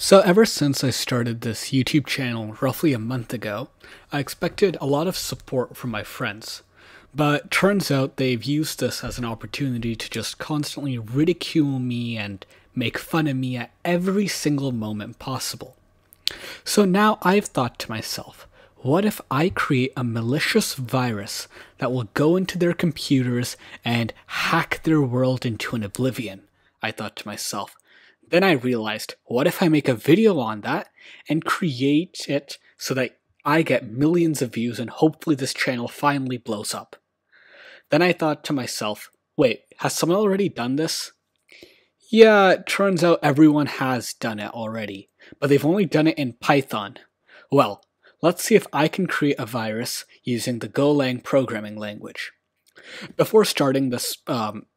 So ever since I started this YouTube channel roughly a month ago, I expected a lot of support from my friends, but turns out they've used this as an opportunity to just constantly ridicule me and make fun of me at every single moment possible. So now I've thought to myself, what if I create a malicious virus that will go into their computers and hack their world into an oblivion? I thought to myself. Then I realized, what if I make a video on that and create it so that I get millions of views and hopefully this channel finally blows up? Then I thought to myself, wait, has someone already done this? Yeah, it turns out everyone has done it already, but they've only done it in Python. Well, let's see if I can create a virus using the Golang programming language. Before starting this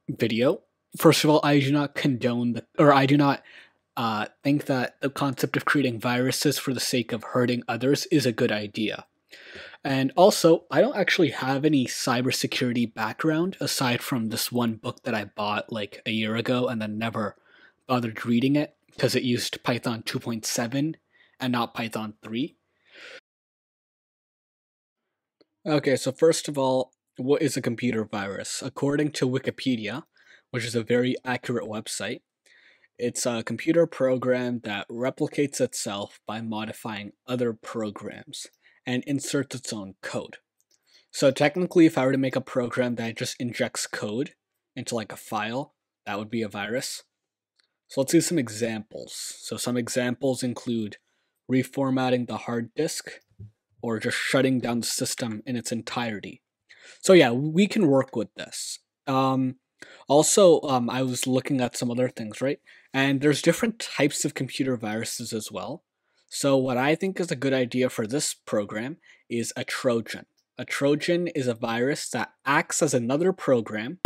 video, first of all, I do not condone, I do not think that the concept of creating viruses for the sake of hurting others is a good idea. And also, I don't actually have any cybersecurity background aside from this one book that I bought like a year ago and then never bothered reading it because it used Python 2.7 and not Python 3. Okay, so first of all, what is a computer virus? According to Wikipedia, which is a very accurate website, it's a computer program that replicates itself by modifying other programs and inserts its own code. So technically, if I were to make a program that just injects code into like a file, that would be a virus. So let's do some examples. So some examples include reformatting the hard disk or just shutting down the system in its entirety. So yeah, we can work with this. Also, I was looking at some other things, right? And there's different types of computer viruses as well. So what I think is a good idea for this program is a Trojan. A Trojan is a virus that acts as another program,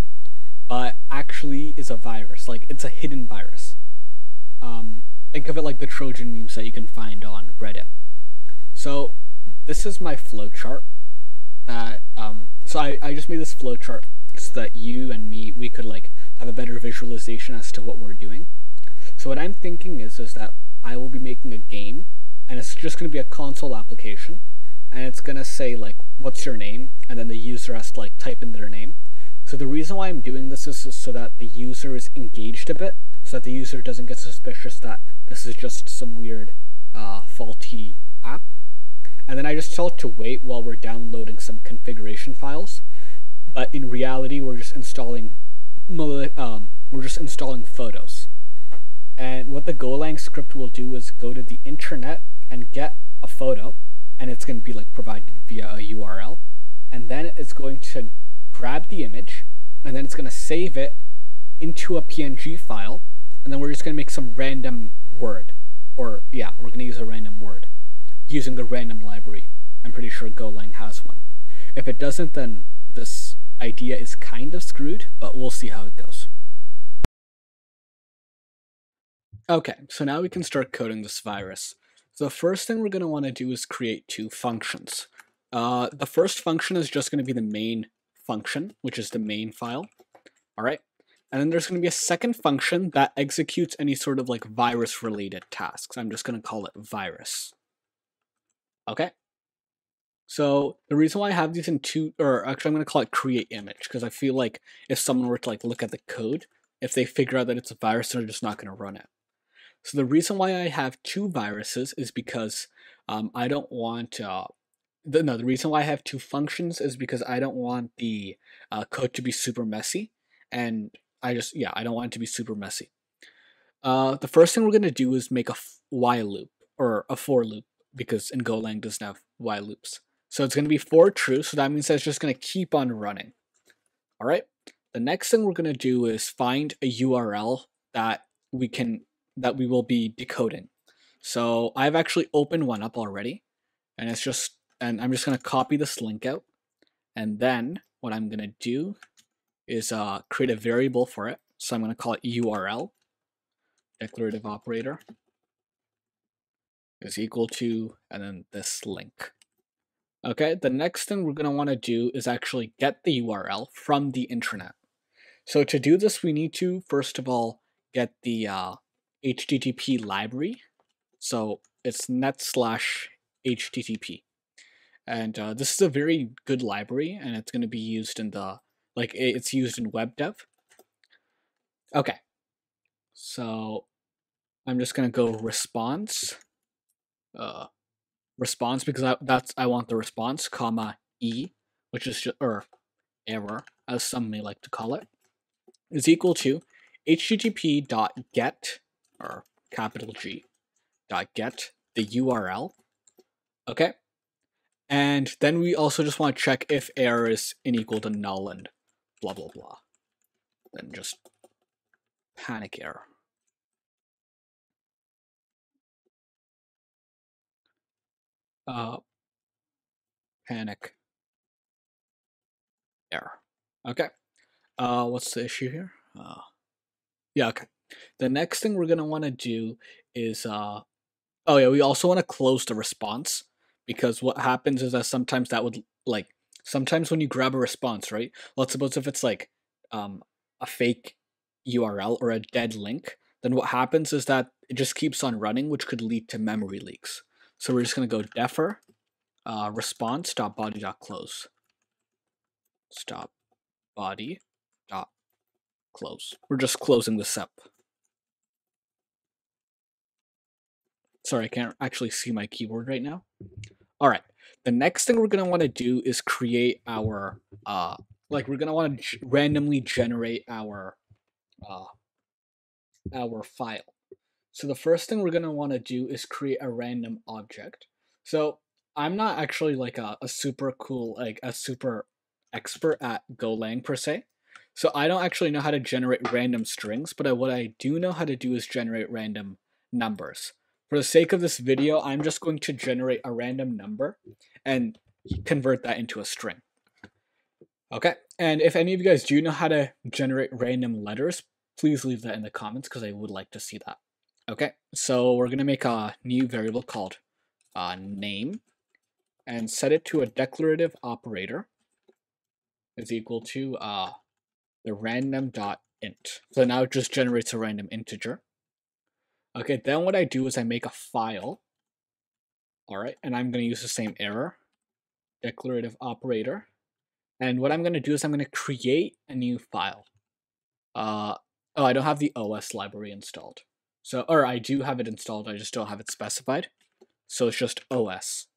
but actually is a virus. Like, it's a hidden virus. Think of it like the Trojan memes that you can find on Reddit. So this is my flowchart. So I just made this flowchart so that you and me, we could like have a better visualization as to what we're doing. So what I'm thinking is that I will be making a game, and it's just going to be a console application, and it's going to say like, what's your name? And then the user has to like type in their name. So the reason why I'm doing this is so that the user is engaged a bit, so that the user doesn't get suspicious that this is just some weird faulty app. And then I just tell it to wait while we're downloading some configuration files. But in reality, we're just installing photos. And what the Golang script will do is go to the internet and get a photo, and it's going to be like provided via a URL. And then it's going to grab the image, and then it's going to save it into a PNG file. And then we're just going to make some random word, or yeah, we're going to use a random word using the random library. I'm pretty sure Golang has one. If it doesn't, then this idea is kind of screwed, but we'll see how it goes. Okay, so now we can start coding this virus. The first thing we're going to want to do is create two functions. The first function is just going to be the main function, which is the main file. Alright, and then there's going to be a second function that executes any sort of like virus related tasks. I'm just going to call it virus. Okay. So the reason why I have these in two, or actually I'm going to call it create image, because I feel like if someone were to like look at the code, if they figure out that it's a virus, they're just not going to run it. So the reason why I have two viruses is because the reason why I have two functions is because I don't want the code to be super messy, and I don't want it to be super messy. The first thing we're going to do is make a while loop, or a for loop, because in Golang doesn't have while loops. So it's going to be for true, so that means that it's just going to keep on running. All right. The next thing we're going to do is find a URL that we will be decoding. So I've actually opened one up already, and I'm just going to copy this link out, and then what I'm going to do is create a variable for it. So I'm going to call it URL, declarative operator, is equal to, and then this link. Okay, the next thing we're going to want to do is actually get the URL from the internet. So to do this, we need to, first of all, get the HTTP library, So it's net/http. And this is a very good library, and it's going to be used in the, like, it's used in web dev. Okay, so I'm just going to go response, because I want the response, comma, E, which is just, or error, as some may like to call it, is equal to http.get, or capital G, dot get the URL, okay? And then we also just want to check if error is unequal to null and blah, blah, blah. Then just panic error. Panic error. Okay. What's the issue here? Yeah, okay. The next thing we're going to want to do is, oh yeah, we also want to close the response. Because what happens is that sometimes that would, like, sometimes when you grab a response, right? Let's suppose if it's like a fake URL or a dead link, then what happens is that it just keeps on running, which could lead to memory leaks. So we're just going to go defer response.body.close. Stop body.close. We're just closing this up. Sorry, I can't actually see my keyboard right now. All right, the next thing we're going to want to do is create our, like, we're going to want to randomly generate our file. So the first thing we're going to want to do is create a random object. So I'm not actually like a super cool, like a super expert at Golang per se. So I don't actually know how to generate random strings, but what I do know how to do is generate random numbers. For the sake of this video, I'm just going to generate a random number and convert that into a string. Okay, and if any of you guys do know how to generate random letters, please leave that in the comments because I would like to see that. Okay, so we're going to make a new variable called name and set it to a declarative operator is equal to the random.int. So now it just generates a random integer. Okay, then what I do is I make a file, all right, and I'm going to use the same error, declarative operator, and what I'm going to do is I'm going to create a new file. Oh, I don't have the OS library installed. So, or I do have it installed, I just don't have it specified. So it's just OS.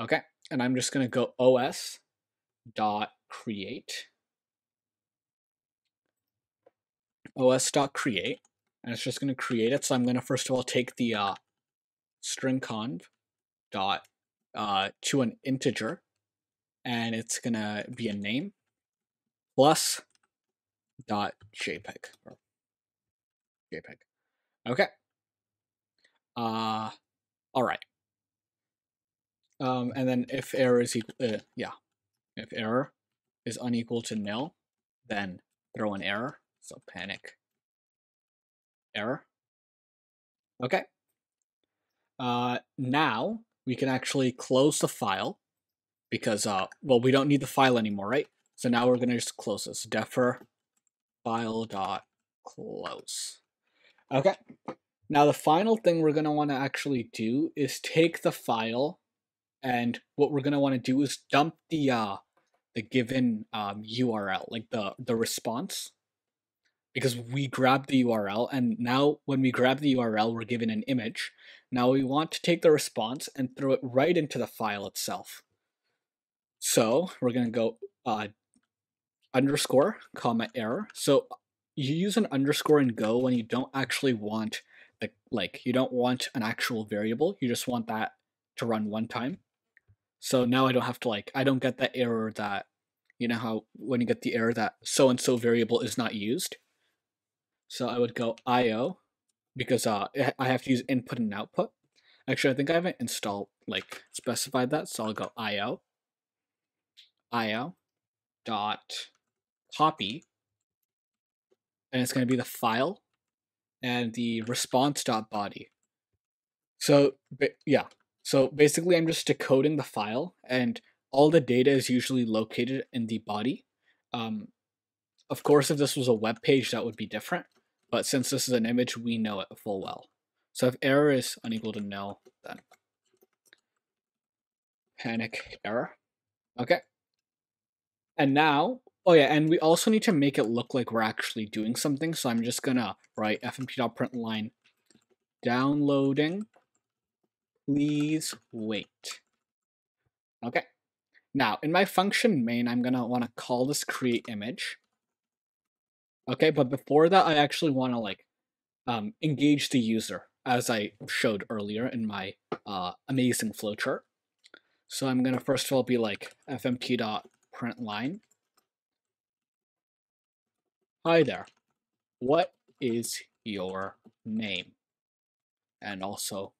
Okay, and I'm just going to go os.create. And it's just going to create it. So I'm going to first of all take the string conv dot to an integer, and it's going to be a name plus dot JPEG. Okay. All right. And then if error is equal, if error is unequal to nil, then throw an error. So panic error. Okay. Now we can actually close the file because, well, we don't need the file anymore, right? So now we're going to just close this. Defer file.close. Okay. Now the final thing we're going to want to actually do is take the file, and what we're going to want to do is dump the given URL, like the response. Because we grab the URL, and now when we grab the URL, we're given an image. Now we want to take the response and throw it right into the file itself. So we're going to go underscore, comma, error. So you use an underscore in Go when you don't actually want, you don't want an actual variable. You just want that to run one time. So now I don't have to, I don't get that error that, you know how when you get the error that so-and-so variable is not used. So I would go IO because I have to use input and output. Actually, I think I haven't installed, specified that. So I'll go IO dot copy. And it's going to be the file and the response dot body. So yeah, so basically I'm just decoding the file, and all the data is usually located in the body. Of course, if this was a web page, that would be different. But since this is an image, we know it full well. So if error is unequal to null, then panic error. Okay. And now, oh yeah, and we also need to make it look like we're actually doing something. So I'm just gonna write fmp.println downloading. Please wait. Okay. Now in my function main, I'm gonna want to call this create image. Okay, but before that, I actually want to like engage the user, as I showed earlier in my amazing flowchart. So I'm gonna first of all be like fmt.println. Hi there. What is your name? And also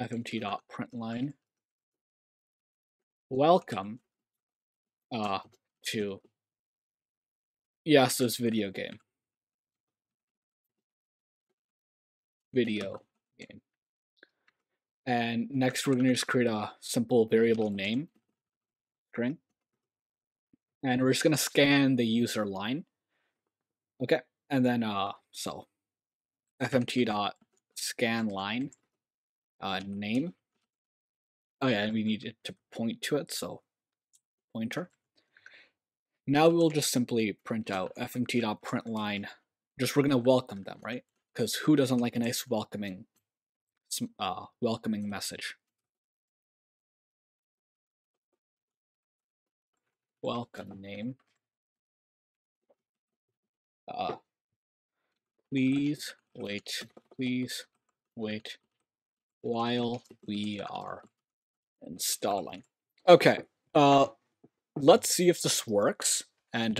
fmt.println. Welcome to Yaso's video game. And next we're going to just create a simple variable name string. And we're just going to scan the user line. Okay. And then so fmt.scanLine name. Oh yeah, and we need it to point to it, so pointer. Now we'll just simply print out fmt.println. Just we're going to welcome them, right? Because who doesn't like a nice welcoming message? Welcome name. Please wait while we are installing. Okay. Let's see if this works. And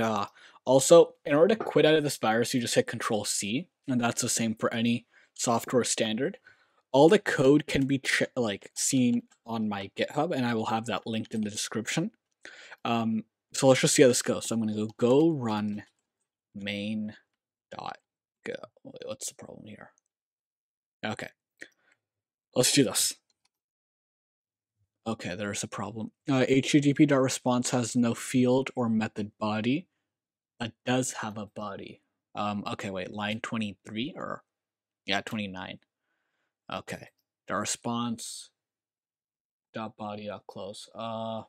also, in order to quit out of this virus, you just hit Control-C, and that's the same for any software standard. All the code can be seen on my GitHub, and I will have that linked in the description. So let's just see how this goes. So I'm going to go run main.go. Wait, what's the problem here? Okay. Let's do this. Okay, there's a problem. HTTP.response has no field or method body. It does have a body. Okay, wait, line 23 or, yeah, 29. Okay, .response, .body, .close. Oh,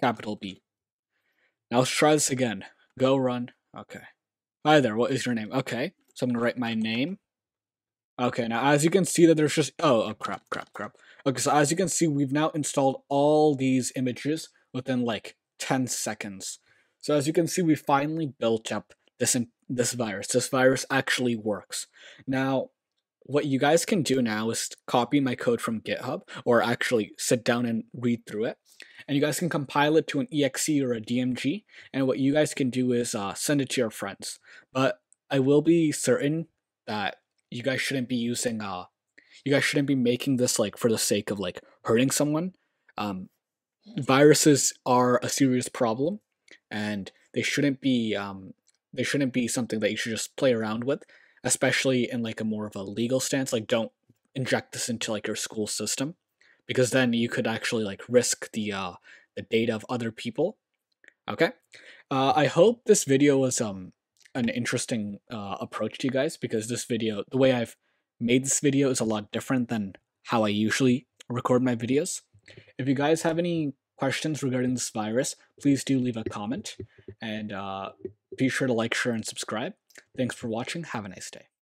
capital B. Now let's try this again. Go run. Okay. Hi there, what is your name? Okay, so I'm going to write my name. Okay, now as you can see that there's just, oh crap. Okay, so as you can see, we've now installed all these images within like 10 seconds. So as you can see, we finally built up this virus. This virus actually works. Now, what you guys can do now is copy my code from GitHub, or actually sit down and read through it. And you guys can compile it to an exe or a DMG. And what you guys can do is send it to your friends. But I will be certain that you guys shouldn't be using, you guys shouldn't be making this like for the sake of like hurting someone. Viruses are a serious problem, and they shouldn't be something that you should just play around with, especially in like a more of a legal stance. Like, don't inject this into like your school system, because then you could actually like risk the data of other people. Okay, I hope this video was an interesting approach to you guys, because this video, the way I've made this video is a lot different than how I usually record my videos. If you guys have any questions regarding this virus, please do leave a comment, and be sure to like, share, and subscribe. Thanks for watching. Have a nice day.